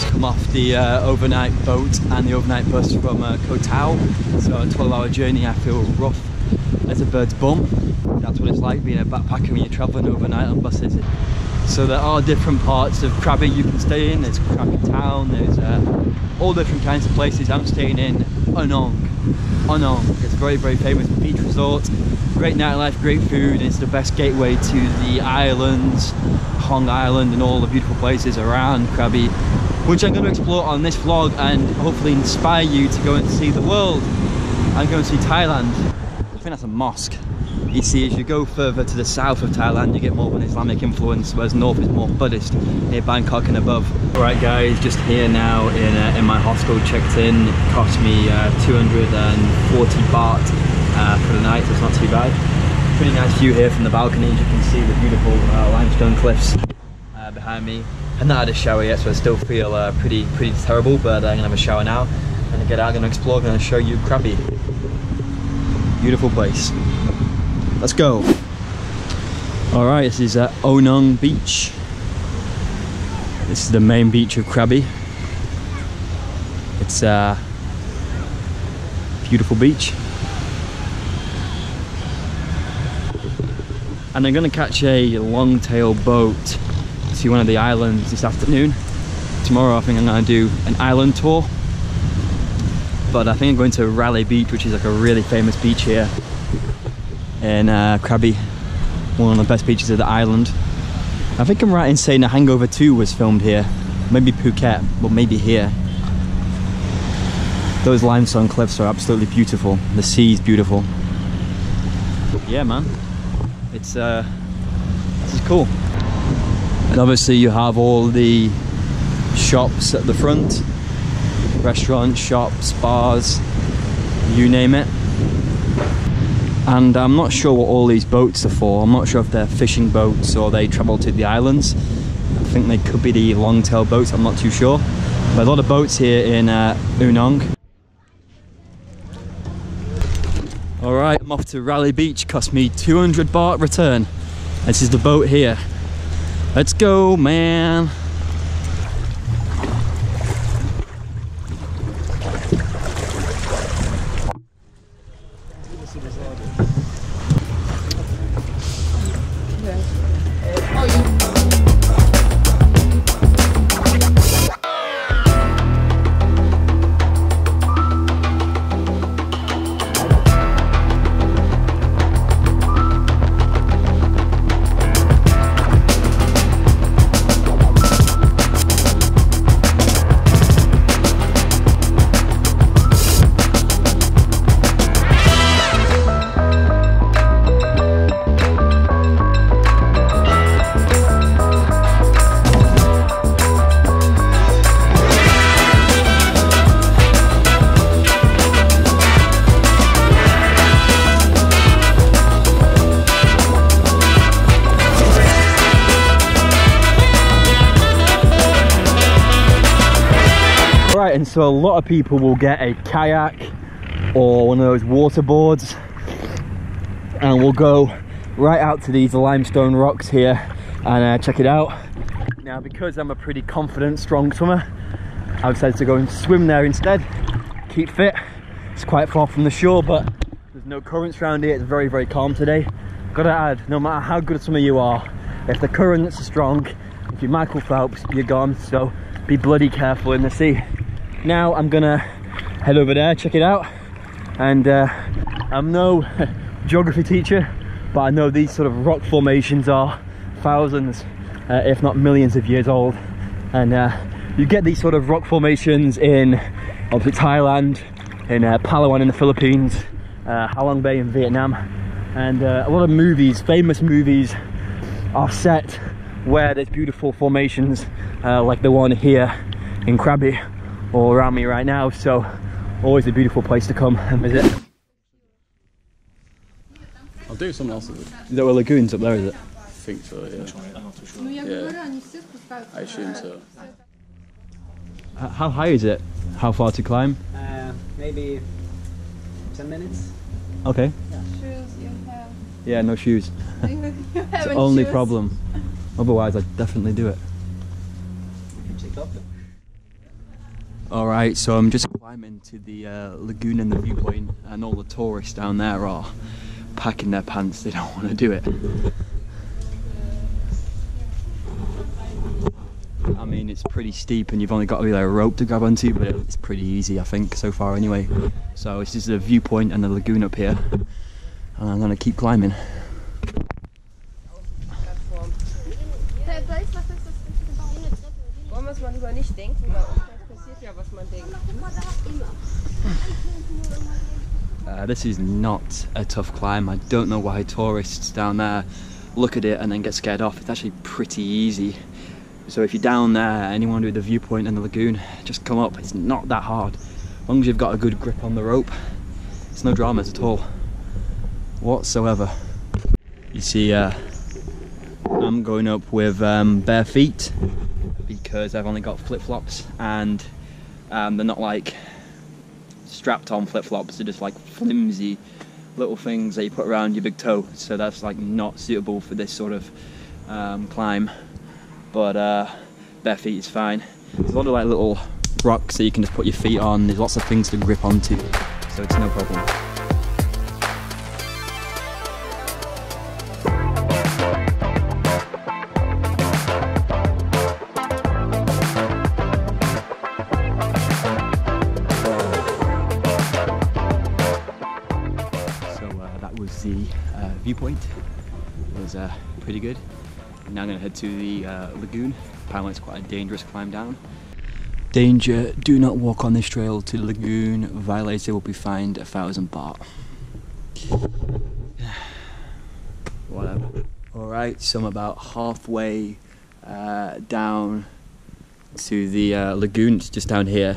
just come off the overnight boat and the overnight bus from Koh Tao, so a 12-hour journey. I feel rough as a bird's bum. That's what it's like being a backpacker when you're travelling overnight on buses. So there are different parts of Krabi you can stay in. There's Krabi town, there's all different kinds of places. I'm staying in Ao Nang. Ao Nang, it's a very, very famous beach resort. Great nightlife, great food. It's the best gateway to the islands, Hong Island, and all the beautiful places around Krabi, which I'm going to explore on this vlog and hopefully inspire you to go and see the world. I'm going to see Thailand. I think that's a mosque. You see, as you go further to the south of Thailand, you get more of an Islamic influence, whereas north is more Buddhist, near Bangkok and above. Alright guys, just here now in my hostel, checked in. It cost me 240 baht for the night, so it's not too bad. Pretty nice view here from the balcony, as you can see the beautiful limestone cliffs behind me. I've not had a shower yet, so I still feel pretty terrible, but I'm going to have a shower now. I'm going to get out, I'm going to explore, I'm going to show you Krabi. Beautiful place. Let's go. All right, this is Ao Nang Beach. This is the main beach of Krabi. It's a beautiful beach. And I'm gonna catch a long-tail boat to one of the islands this afternoon. Tomorrow I think I'm gonna do an island tour. But I think I'm going to Railay Beach, which is like a really famous beach here in Krabi, one of the best beaches of the island. I think I'm right in saying that Hangover 2 was filmed here, maybe Phuket, but maybe here. Those limestone cliffs are absolutely beautiful. The sea is beautiful. Yeah, man, it's this is cool. And obviously you have all the shops at the front. Restaurants, shops, bars, you name it. And I'm not sure what all these boats are for. I'm not sure if they're fishing boats or they travel to the islands. I think they could be the long-tail boats, I'm not too sure. But a lot of boats here in Ao Nang. Alright, I'm off to Railay Beach. Cost me 200 baht return. This is the boat here. Let's go, man. And so a lot of people will get a kayak or one of those water boards and we'll go right out to these limestone rocks here and check it out. Now, because I'm a pretty confident, strong swimmer, I've decided to go and swim there instead, keep fit. It's quite far from the shore, but there's no currents around here. It's very, very calm today. Gotta add, no matter how good a swimmer you are, if the currents are strong, if you're Michael Phelps, you're gone, so be bloody careful in the sea. Now I'm gonna head over there, check it out, and I'm no geography teacher, but I know these sort of rock formations are thousands, if not millions of years old, and you get these sort of rock formations in obviously Thailand, in Palawan in the Philippines, Ha Long Bay in Vietnam, and a lot of movies, famous movies, are set where there's beautiful formations like the one here in Krabi, all around me right now, so always a beautiful place to come and visit. I'll do something else. There were lagoons up there, is it? I think so, yeah. I'm not too sure. Yeah, I assume so. How high is it? How far to climb? Maybe 10 minutes. Okay. Yeah. Shoes you have. Yeah, no shoes. It's the only problem. Otherwise, I'd definitely do it. You can check up. Alright, so I'm just climbing to the lagoon and the viewpoint, and all the tourists down there are packing their pants, they don't want to do it. I mean, it's pretty steep and you've only got to be like a rope to grab onto, but it's pretty easy I think so far anyway. So this is the viewpoint and the lagoon up here, and I'm going to keep climbing. This is not a tough climb. I don't know why tourists down there look at it and then get scared off. It's actually pretty easy. So if you're down there and you want to do the viewpoint and the lagoon, just come up. It's not that hard. As long as you've got a good grip on the rope, it's no dramas at all. Whatsoever. You see, I'm going up with bare feet because I've only got flip-flops, and they're not like strapped on flip-flops, they're just like flimsy little things that you put around your big toe, so that's like not suitable for this sort of climb. But bare feet is fine. There's a lot of like little rocks that you can just put your feet on, there's lots of things to grip onto, so it's no problem. Viewpoint was pretty good. Now I'm going to head to the lagoon. Apparently it's quite a dangerous climb down. Danger, do not walk on this trail to the lagoon. Violator will be fined 1,000 baht. Whatever. Alright, so I'm about halfway down to the lagoon. It's just down here.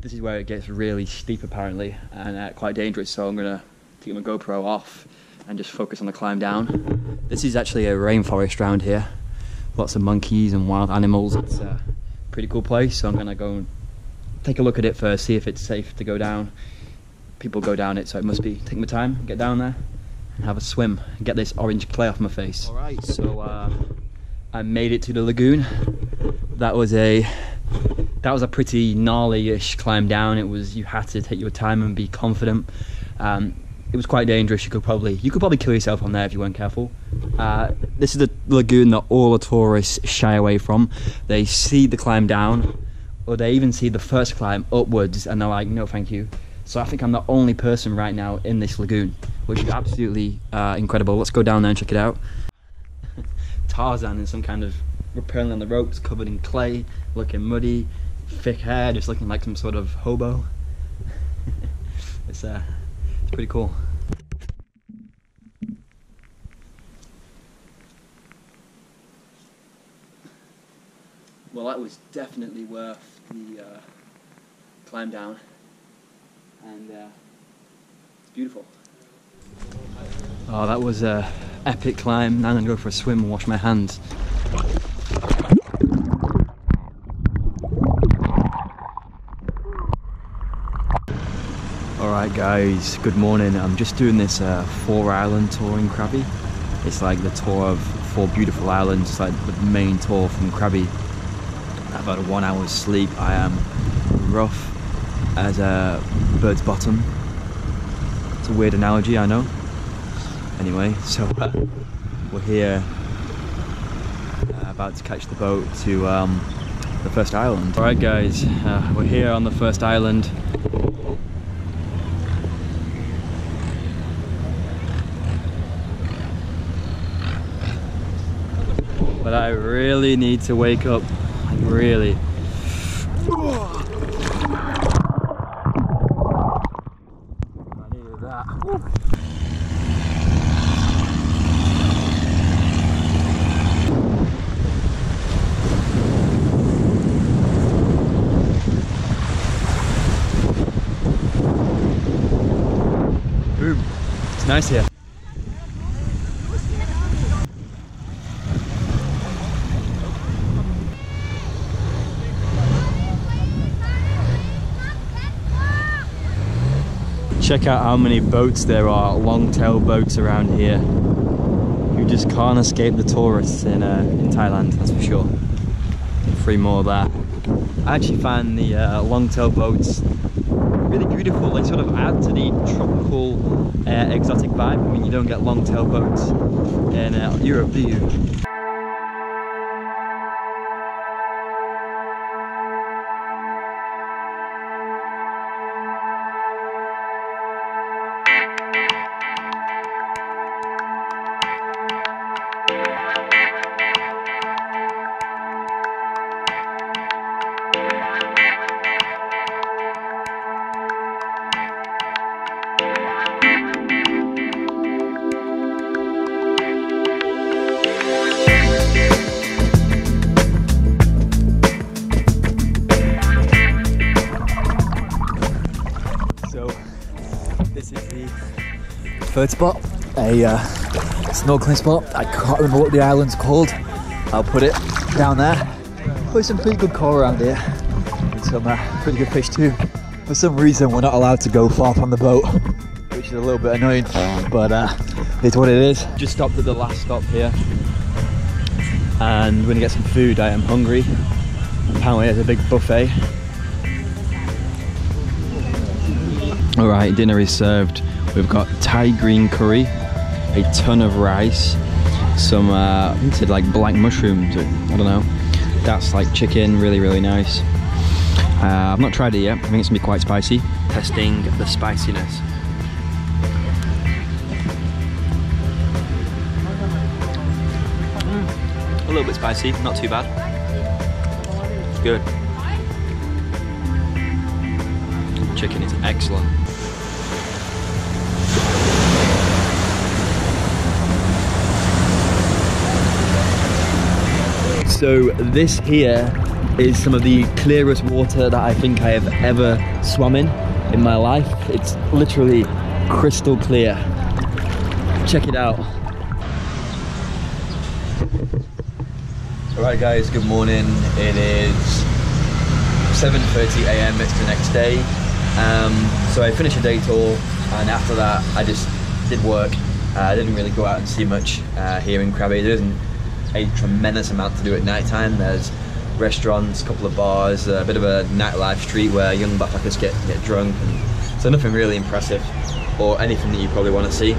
This is where it gets really steep apparently, and quite dangerous, so I'm going to take my GoPro off and just focus on the climb down. This is actually a rainforest round here. Lots of monkeys and wild animals. It's a pretty cool place, so I'm gonna go and take a look at it first, see if it's safe to go down. People go down it, so it must be. Take my time, get down there, and have a swim, and get this orange clay off my face. Alright, so I made it to the lagoon. That was a pretty gnarly-ish climb down. It was, you had to take your time and be confident. It was quite dangerous. You could probably kill yourself on there if you weren't careful. This is the lagoon that all the tourists shy away from. They see the climb down, or they even see the first climb upwards, and they're like, no thank you. So I think I'm the only person right now in this lagoon, which is absolutely incredible. Let's go down there and check it out. Tarzan in some kind of rappelling on the ropes, covered in clay, looking muddy, thick hair, just looking like some sort of hobo. It's pretty cool. Well, that was definitely worth the climb down, and it's beautiful. Oh, that was an epic climb. Now I'm gonna go for a swim and wash my hands. Alright guys, good morning. I'm just doing this 4 island tour in Krabi. It's like the tour of 4 beautiful islands. It's like the main tour from Krabi. I've had a 1 hour's sleep. I am rough as a bird's bottom. It's a weird analogy, I know. Anyway, so we're here about to catch the boat to the first island. Alright guys, we're here on the first island. But I really need to wake up, really. I needed that. Boom. It's nice here. Check out how many boats there are, long-tail boats around here. You just can't escape the tourists in Thailand, that's for sure. three more there. I actually find the long-tail boats really beautiful. They sort of add to the tropical, exotic vibe. I mean, you don't get long-tail boats in Europe, do you? Third spot, a snorkeling spot. I can't remember what the island's called. I'll put it down there. There's some pretty good coral around here and some pretty good fish too. For some reason we're not allowed to go far from the boat, which is a little bit annoying, but it's what it is. Just stopped at the last stop here and we're gonna get some food. I am hungry. Apparently there's a big buffet. Alright, dinner is served. We've got Thai green curry, a ton of rice, some I think it's like black mushrooms, or, I don't know. That's like chicken, really, really nice. I've not tried it yet. I think it's gonna be quite spicy. Testing the spiciness. A little bit spicy, not too bad. It's good. Chicken is excellent. So this here is some of the clearest water that I think I have ever swum in my life. It's literally crystal clear. Check it out. Alright guys, good morning. It is 7:30 a.m. It's the next day. So I finished a day tour and after that I just did work. I didn't really go out and see much here in Krabi. There isn't a tremendous amount to do at night time. There's restaurants, a couple of bars, a bit of a nightlife street where young backpackers get drunk. And so nothing really impressive or anything that you probably want to see.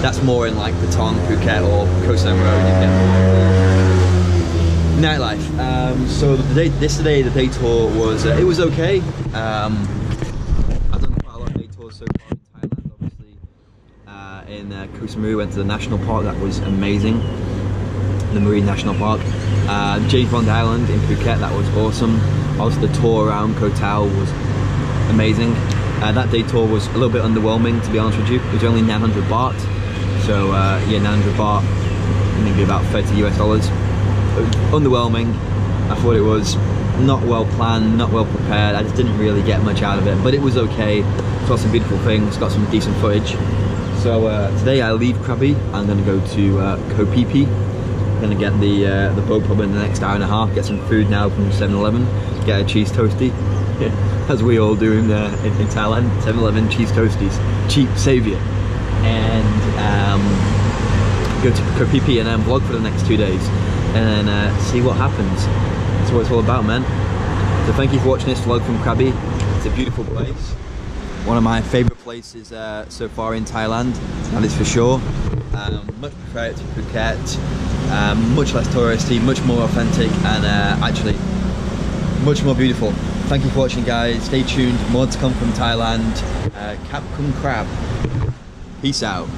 That's more in like Patong, Phuket or Koh Tao Road. You get nightlife. So the day tour was it was okay. I've done quite a lot of day tours so far in Thailand. Obviously in Koh Samui, went to the national park. That was amazing. The Marine National Park. James Bond Island in Phuket, that was awesome. Also the tour around Koh Tao was amazing. That day tour was a little bit underwhelming, to be honest with you. It was only 900 baht. So yeah, 900 baht, maybe about $30 US. Underwhelming. I thought it was not well planned, not well prepared. I just didn't really get much out of it, but it was okay. Saw some beautiful things, got some decent footage. So today I leave Krabi. I'm gonna go to Koh Phi Phi. Gonna get the boat pub in the next hour and a half, get some food now from 7-Eleven, get a cheese toastie, as we all do in Thailand, 7-Eleven cheese toasties, cheap saviour, and go to Koh Phi Phi and then vlog for the next 2 days and see what happens. That's what it's all about, man. So thank you for watching this vlog from Krabi. It's a beautiful place, one of my favourite places so far in Thailand, that is for sure. Much preferred to Phuket. Much less touristy, much more authentic, and actually much more beautiful. Thank you for watching, guys. Stay tuned, more to come from Thailand. Krab. Peace out.